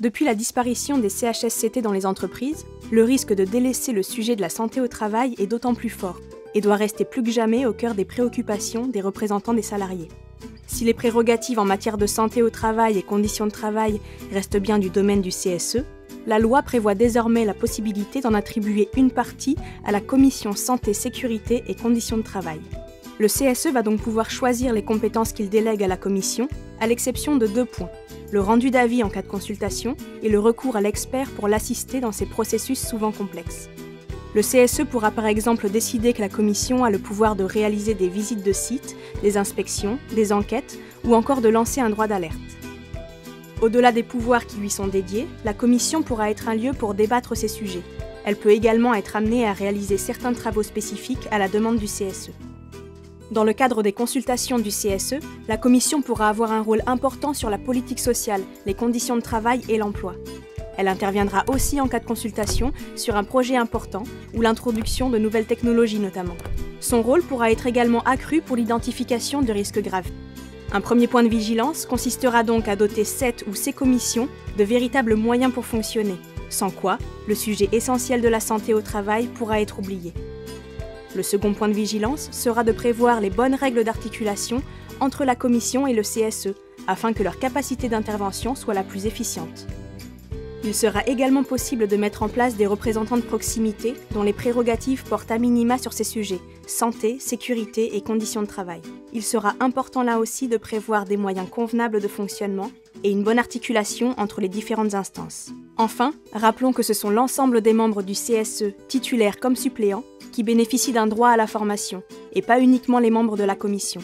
Depuis la disparition des CHSCT dans les entreprises, le risque de délaisser le sujet de la santé au travail est d'autant plus fort et doit rester plus que jamais au cœur des préoccupations des représentants des salariés. Si les prérogatives en matière de santé au travail et conditions de travail restent bien du domaine du CSE, la loi prévoit désormais la possibilité d'en attribuer une partie à la Commission Santé, Sécurité et Conditions de Travail. Le CSE va donc pouvoir choisir les compétences qu'il délègue à la Commission, à l'exception de 2 points, le rendu d'avis en cas de consultation et le recours à l'expert pour l'assister dans ces processus souvent complexes. Le CSE pourra par exemple décider que la Commission a le pouvoir de réaliser des visites de sites, des inspections, des enquêtes ou encore de lancer un droit d'alerte. Au-delà des pouvoirs qui lui sont dédiés, la Commission pourra être un lieu pour débattre ces sujets. Elle peut également être amenée à réaliser certains travaux spécifiques à la demande du CSE. Dans le cadre des consultations du CSE, la Commission pourra avoir un rôle important sur la politique sociale, les conditions de travail et l'emploi. Elle interviendra aussi en cas de consultation sur un projet important ou l'introduction de nouvelles technologies notamment. Son rôle pourra être également accru pour l'identification de risques graves. Un premier point de vigilance consistera donc à doter cette ou ces commissions de véritables moyens pour fonctionner, sans quoi le sujet essentiel de la santé au travail pourra être oublié. Le second point de vigilance sera de prévoir les bonnes règles d'articulation entre la Commission et le CSE, afin que leur capacité d'intervention soit la plus efficiente. Il sera également possible de mettre en place des représentants de proximité dont les prérogatives portent à minima sur ces sujets, santé, sécurité et conditions de travail. Il sera important là aussi de prévoir des moyens convenables de fonctionnement et une bonne articulation entre les différentes instances. Enfin, rappelons que ce sont l'ensemble des membres du CSE, titulaires comme suppléants, qui bénéficient d'un droit à la formation, et pas uniquement les membres de la Commission.